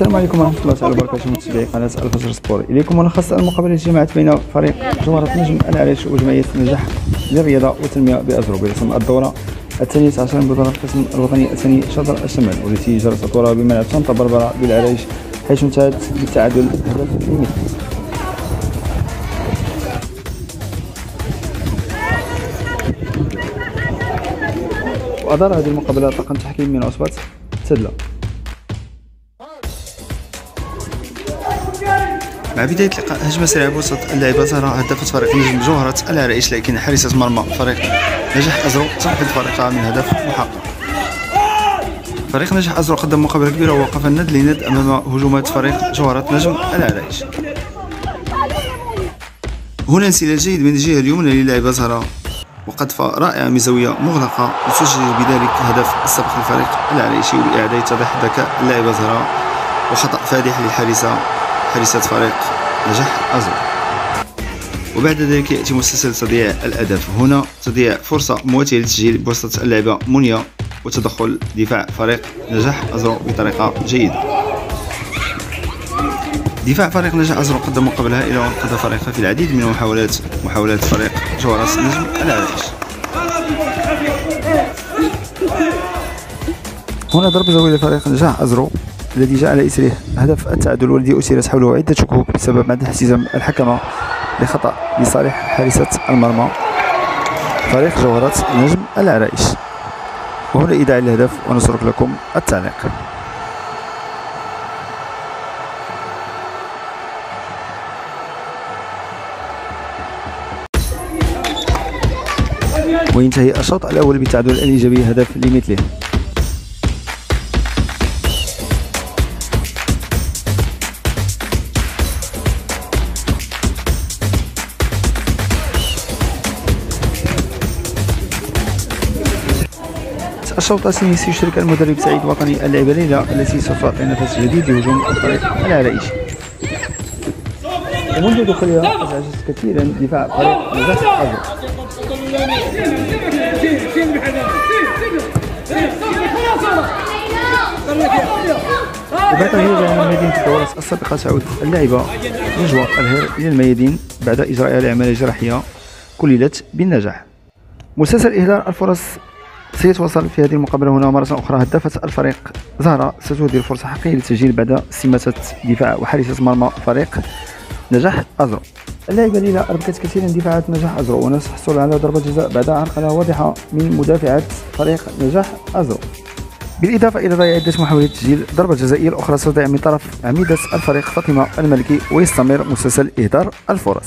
السلام عليكم ورحمة الله تعالى وبركاته متابعي قناة الفجر سبور. إليكم ملخص المقابلة التي جمعت بين فريق جوهرة نجم العريش وجمعية نجاح للرياضة والتنمية بأزرو برسم الدورة الثانية عشر بطولة القسم الوطني الثاني شطر الشمال، والتي جرت الدورة بملعب طنطا بربرة بالعريش حيث انتهت بالتعادل هدف للمثل. وأدار هذه المقابلة طاقم تحكيم من عصبة تدلة. مع بداية اللقاء هجمة سريعة بوسط اللاعب زهرة هدفت فريق نجم جوهرة العرائش، لكن حارسة مرمى فريق نجاح أزرو تحفظ فريقها من هدف محقق. فريق نجاح أزرو قدم مقابلة كبيرة ووقف الند لند أمام هجومات فريق جوهرة نجم العرائش. هنا انسلال جيد من الجهة اليمنى للاعبة زهرة وقذفة رائعة من زاوية مغلقة وسجل بذلك هدف السبق لفريق العرائشي لإعادة يتضح ذكاء اللاعبة زهرة وخطأ فادح للحارسة فريق نجاح أزرو. وبعد ذلك يأتي مسلسل تضييع الأهداف، هنا تضييع فرصة مواتية للتسجيل بوسط اللعبة منيا وتدخل دفاع فريق نجاح أزرو بطريقة جيدة. دفاع فريق نجاح أزرو قدم مقابلة هائلة وانقذ فريقه في العديد من محاولات فريق جوهرة نجم العرائش. هنا ضربة زاوية لفريق نجاح أزرو الذي جاء على إثره هدف التعادل، والذي أثيرت حوله عدة شكوك بسبب عدم احتزام الحكمة لخطأ لصالح حارسة المرمى فريق جوهرة نجم العرائش. وهنا إيداع الهدف ونترك لكم التعليق. وينتهي الشوط الأول بالتعادل الإيجابي هدف لمثله. الشوط الثاني سيشارك المدرب سعيد وطني اللعبة ليلى التي سوف تعطي نفس جديد لهجوم الفريق العرائشي. ومنذ دخولها أزعجت كثيرا دفاع فريق نجاح أزرو. وبعد الهجرة عن مدينة الدورة السابقة تعود اللعبة نجوى الهير إلى الميادين بعد إجراء أعمال جراحية كللت بالنجاح. مسلسل إهدار الفرص سيتواصل في هذه المقابلة. هنا مرة أخرى هدفت الفريق زهرة ستهدر فرصة حقيقية للتسجيل بعد سماسة دفاع وحارسة مرمى فريق نجاح أزرو. اللاعبة ليلى أربكت كثيرا دفاعات نجاح أزرو ونفس الحصول على ضربة جزاء بعد عرقلة واضحة من مدافعات فريق نجاح أزرو، بالإضافة إلى ضياع عدة محاولات تسجيل ضربة جزائية أخرى تضيع من طرف عميدة الفريق فاطمة الملكي. ويستمر مسلسل إهدار الفرص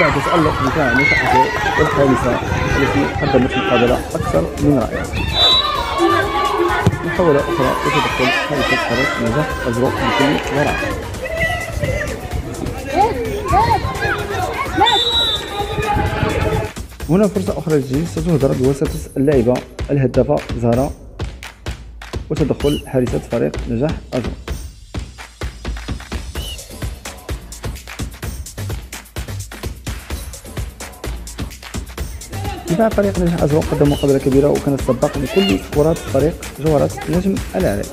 بعد تألق دفاع نجاح أزرو والحارسة التي قدمت مقابلة أكثر من رائعة. محاولة أخرى وتدخل حارسة فريق نجاح أزرو بكل وراء. هنا فرصة أخرى للتسجيل ستهدر بواسطة اللاعبة الهدافة زهرة وتدخل حارسة فريق نجاح أزرو. دفاع فريق نجاح أزرو قدم مقابلة كبيرة وكان السباق لكل كرات فريق جوهرة نجم العرائش.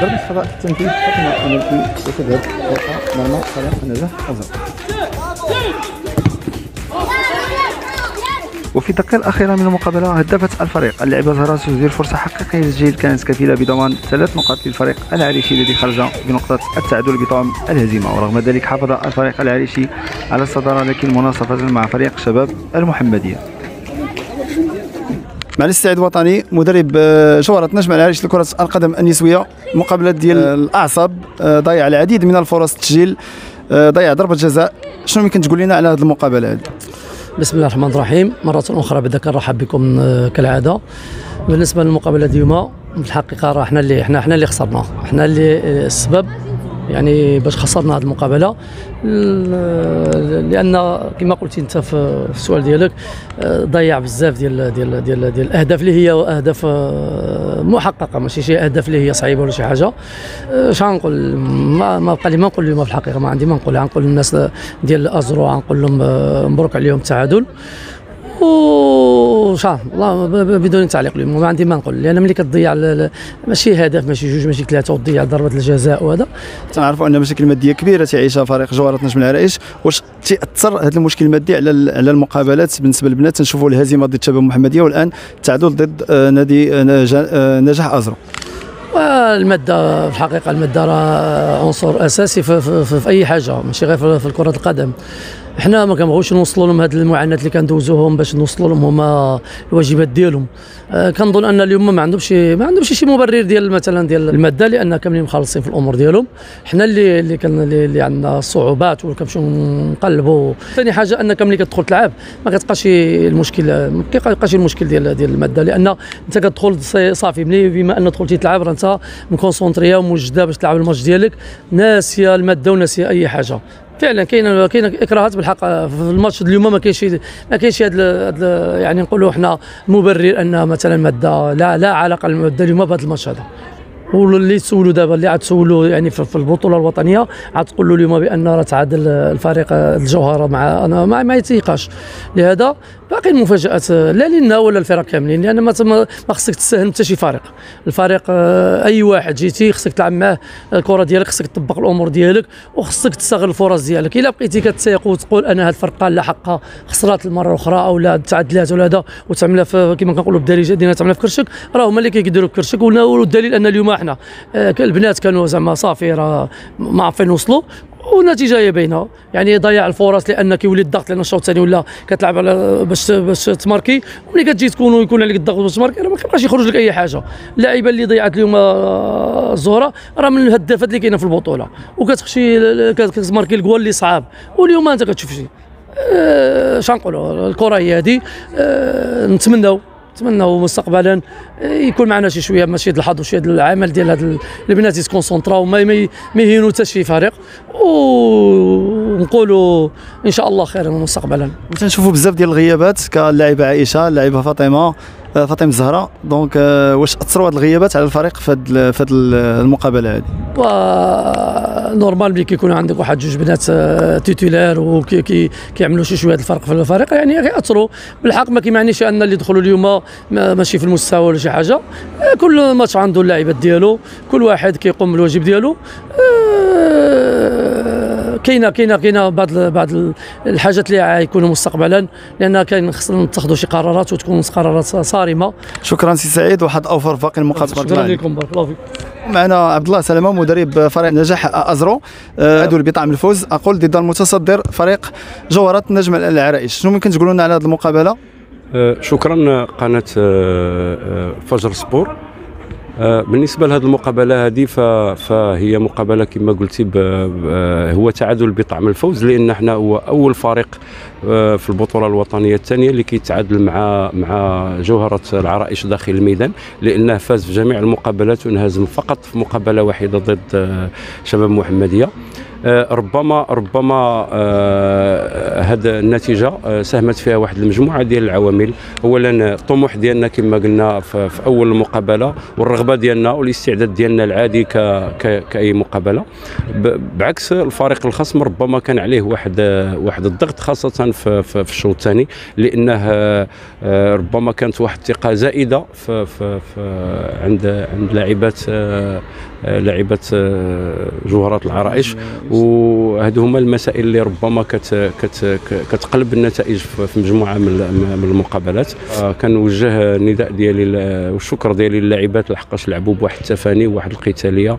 ضربة خطأ التنفيذ حكمة الملكي وتذهب فوق مرمى فريق نجاح أزرو. وفي الدقيقة الأخيرة من المقابلة هدفت الفريق اللاعبة زهرة تسجيل فرصة حقيقية للتسجيل كانت كفيلة بضمان 3 نقاط للفريق العريشي الذي خرج بنقطة التعادل بطعم الهزيمة. ورغم ذلك حافظ الفريق العريشي على الصدارة لكن مناصفة مع فريق شباب المحمدية. معليش سعيد وطني مدرب جوهرة نجم العريش لكرة القدم النسوية، مقابلة ديال الأعصاب ضيع العديد من الفرص التسجيل، ضيع ضربة جزاء، شنو ممكن تقول لنا على هذه المقابلة هذه؟ بسم الله الرحمن الرحيم، مرة أخرى بدأ كنرحب بكم كالعادة. بالنسبة للمقابلة ديما في الحقيقة راه حنا اللي خسرنا، حنا اللي السبب يعني باش خسرنا هذه المقابلة، لأن كما قلتي أنت في السؤال ديالك ضيع بزاف ديال الأهداف اللي هي أهداف محققة، ماشي شي أهداف اللي هي صعيبة ولا شي حاجة. شغنقول ما بقى لي ما نقول اليوم في الحقيقة، ما عندي ما نقول، غنقول للناس ديال أزرو غنقول لهم مبروك عليهم التعادل وشاء الله بدون تعليق اليوم ما عندي ما نقول، لان ملي كتضيع ماشي هدف ماشي جوج ماشي ثلاثه وتضيع ضربه الجزاء وهذا، تنعرفوا ان مشاكل ماديه كبيره تعيشها فريق جوهرة نجم العرائش، واش تاثر هذا المشكل المادي على المقابلات بالنسبه للبنات؟ تنشوفوا الهزيمه ضد شباب المحمديه والان التعادل ضد نادي نجاح أزرو. والماده في الحقيقه الماده راه عنصر اساسي في اي حاجه، ماشي غير في كره القدم. حنا ما كنبغيوش نوصلوا لهم هذه المعاناه اللي كندوزوهم باش نوصلوا لهم هما الواجبات ديالهم. كنظن ان اليوم ما عندهمش شي مبرر ديال مثلا ديال الماده، لان كاملين مخلصين في الامور ديالهم. حنا اللي عندنا صعوبات وكنمشيو نقلبوا. ثاني حاجه انك ملي كتدخل تلعب ما كتبقاش المشكل، ما كيبقاش المشكل ديال الماده، لان انت كتدخل صافي. ملي بما ان دخلتي تلعب راه انت مكونسونطريه وموجده باش تلعب الماتش ديالك، ناسيه الماده وناسيه اي حاجه. فعلا كاين اكراهات بالحق في الماتش اليوم. ما كاينش هذا يعني نقولوا حنا مبرر ان مثلا ماده لا علاقه للماده اليوم في هذا الماتش هذا. واللي تسولوا دابا اللي عاد تسولوا يعني في البطوله الوطنيه عاد تقول له اليوم بان راه تعادل الفريق الجوهره مع انا ما يتيقاش. لهذا باقي المفاجات لا لنا ولا الفرق كاملين، لان ما خصك تساهم حتى شي فريق. الفريق اي واحد جيتي خصك تلعب معاه الكره ديالك، خصك تطبق الامور ديالك وخصك تستغل الفرص ديالك. الا بقيتي كتسيق وتقول انا هاد الفرقه لا حقها خسرات المره الاخرى او لا تعادلات ولا هذا وتعملها كما كنقولوا بالدارجه ديالنا تعملها في كرشك، راه هما اللي كيقدروا في كرشك. والدليل ان اليوم حنا البنات كانوا زعما صافي راه ما عارفين نوصلوا، والنتيجه هي باينه. يعني ضياع الفرص لان كيولي الضغط، لان الشوط الثاني ولا كتلعب على باش تماركي، وملي كتجي تكون ويكون عليك الضغط باش تماركي راه ما كيبقاش يخرج لك اي حاجه. اللاعبه اللي ضيعت اليوم الزهره راه من الهدافات اللي كاينه في البطوله، وكتخشي كتماركي الجوال اللي صعاب. واليوم انت كتشوف شي شنقولوا الكره هي هذه. نتمنوا مستقبلا يكون معنا شي شويه ماشي ديال الحظ وشي ديال العمل ديال هاد البنات يتكونسونطراو ما يهينوا حتى شي فريق، ونقولوا ان شاء الله خير مستقبلا. وتنشوفوا بزاف ديال الغيابات كاللاعبه عائشه، اللاعبه فاطمه الزهراء. دونك واش اثروا هاد الغيابات على الفريق في هاد المقابله هذه؟ نورمال ملي كيكون عندك واحد جوج بنات تيتولار وكيعملوا شي شويه الفرق في الفريق يعني كيأثروا بالحق. ما كيمعنيش ان اللي دخلوا اليوم ماشي في المستوى ولا شي حاجه. كل ماتش عنده اللاعبات ديالو، كل واحد كيقوم بالواجب ديالو. كاينه بعض الحاجات اللي غيكونوا مستقبلا، لان كاين خصنا نتخذوا شي قرارات وتكون قرارات صارمه. شكرا سي سعيد وحد اوفر باقي المقابله. شكرا لكم بارك الله فيك. معنا عبد الله سلامه مدرب فريق نجاح أزرو، ذو البطاقه من الفوز اقول ضد المتصدر فريق جوهرة نجم العرائش. شنو ممكن تقولوا لنا على هذه المقابله؟ شكرا قناه الفجر سبور. بالنسبه لهذه المقابله هذه فهي مقابله كما قلتي هو تعادل بطعم الفوز، لان احنا هو اول فريق في البطوله الوطنيه الثانيه اللي كيتعادل مع جوهرة العرائش داخل الميدان، لانه فاز في جميع المقابلات وانهزم فقط في مقابله واحده ضد شباب المحمديه. ربما هذا النتيجه ساهمت فيها واحد المجموعه ديال العوامل. اولا الطموح ديالنا كما قلنا في اول المقابله، والرغبه ديالنا والاستعداد ديالنا العادي كاي مقابله. بعكس الفريق الخصم ربما كان عليه واحد الضغط خاصه في الشوط الثاني، لانه ربما كانت واحد الثقه زائده عند لاعبات جوهرة العرائش، وهذو هما المسائل اللي ربما كتقلب النتائج في مجموعه من المقابلات. كنوجه النداء ديالي والشكر ديالي للاعبات لحقاش لعبوا بواحد التفاني وواحد القتاليه،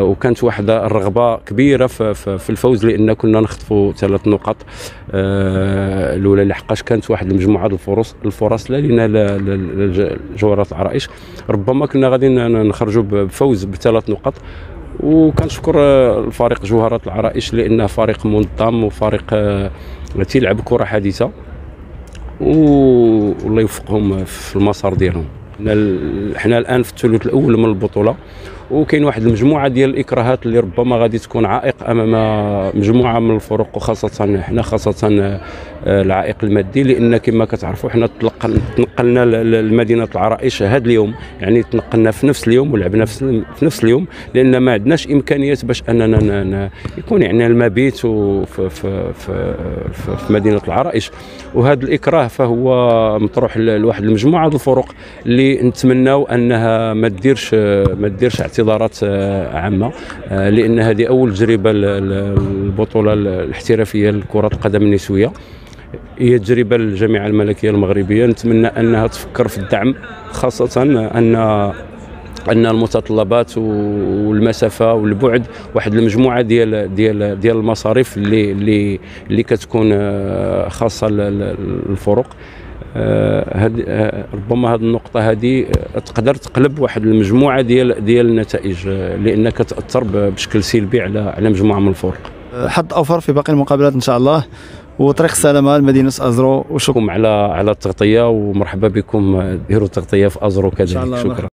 وكانت واحد الرغبه كبيره في الفوز، لان كنا نخطفوا 3 نقاط الاولى لحقاش كانت واحد المجموعه ديال الفرص لا لنا لجوهرة العرائش. ربما كنا غادي نخرجوا بفوز ب3 نقاط. وكنشكر الفريق جوهرة العرائش لانه فريق منظم وفريق تيلعب كره حديثه، والله يوفقهم في المسار ديالهم. حنا الان في الثلث الاول من البطوله، وكاين واحد المجموعه ديال الاكراهات اللي ربما غادي تكون عائق امام مجموعه من الفرق، وخاصه حنا خاصه العائق المادي، لان كما كتعرفوا حنا تنقلنا لمدينه العرائش هذا اليوم، يعني تنقلنا في نفس اليوم ولعبنا في نفس اليوم، لان ما عندناش امكانيات باش اننا يكون يعني المبيت في مدينه العرائش. وهذا الاكراه فهو مطروح لواحد المجموعه ديال الفروق اللي نتمناو انها ما ديرش اعتذارات عامه، لان هذه اول تجربه البطوله الاحترافيه لكره القدم النسويه، هي تجربه للجامعه الملكيه المغربيه. نتمنى انها تفكر في الدعم، خاصه ان المتطلبات والمسافه والبعد واحد المجموعه ديال المصاريف اللي كتكون خاصه للفرق. ربما هذه النقطه هذه تقدر تقلب واحد المجموعه ديال النتائج، لانك تاثر بشكل سلبي على مجموعه من الفرق. حظ اوفر في باقي المقابلات ان شاء الله، وطريق السلامه لمدينه ازرو، وشكرا على التغطيه، ومرحبا بكم ديروا التغطيه في ازرو كذلك. شكرا.